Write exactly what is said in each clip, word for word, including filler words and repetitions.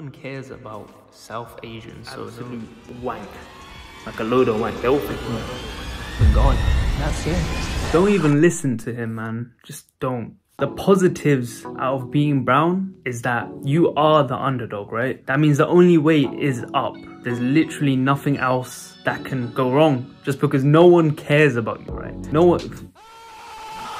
one cares about South Asians, so absolute wank. Like a load of wank. They're all freaking gone. That's it. Don't even listen to him, man. Just don't. The positives out of being brown is that you are the underdog, right? That means the only way is up. There's literally nothing else that can go wrong just because no one cares about you, right? No one.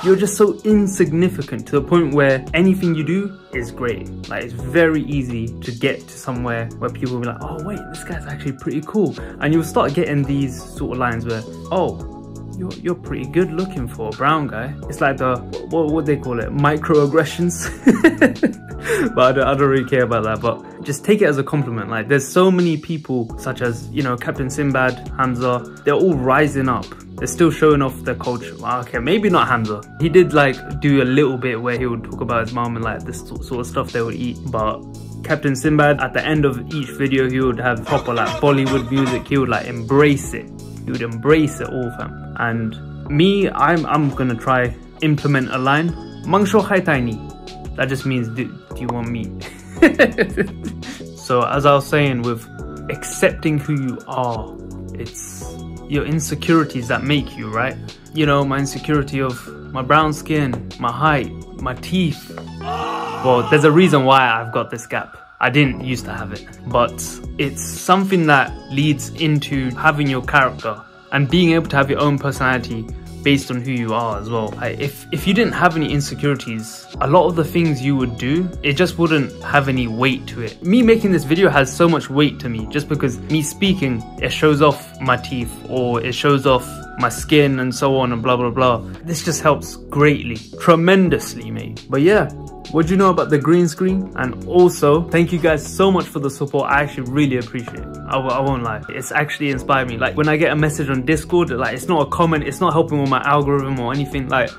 You're just so insignificant to the point where anything you do is great. Like, it's very easy to get to somewhere where people will be like, oh wait, this guy's actually pretty cool. And you'll start getting these sort of lines where, oh, You're, you're pretty good looking for a brown guy. It's like the, what, what they call it, microaggressions. But I don't, I don't really care about that, but just take it as a compliment. Like, there's so many people such as, you know, Captain Sinbad, Hamza, they're all rising up. They're still showing off their culture. Well, okay, maybe not Hamza. He did like do a little bit where he would talk about his mom and like this sort of stuff they would eat, but Captain Sinbad, at the end of each video, he would have proper like Bollywood music. He would like embrace it. He would embrace it all, fam. And me, I'm I'm gonna try implement a line. Mangsho khai taini. That just means, do, do you want meat? So as I was saying, with accepting who you are, it's your insecurities that make you, right? You know, my insecurity of my brown skin, my height, my teeth. Well, there's a reason why I've got this gap. I didn't used to have it, but it's something that leads into having your character. And being able to have your own personality based on who you are as well. Like, if, if you didn't have any insecurities, a lot of the things you would do, it just wouldn't have any weight to it. Me making this video has so much weight to me just because me speaking, it shows off my teeth or it shows off my skin and so on and blah, blah, blah. This just helps greatly, tremendously, mate. But yeah. What do you know about the green screen? And also, thank you guys so much for the support. I actually really appreciate it. I, I won't lie. It's actually inspired me. Like, when I get a message on Discord, like, it's not a comment, it's not helping with my algorithm or anything. Like,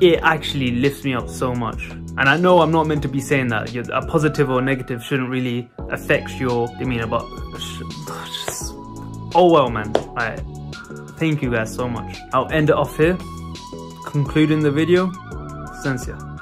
it actually lifts me up so much. And I know I'm not meant to be saying that. A positive or negative shouldn't really affect your demeanor, but just, oh well, man. All right. Thank you guys so much. I'll end it off here. Concluding the video, Sensia.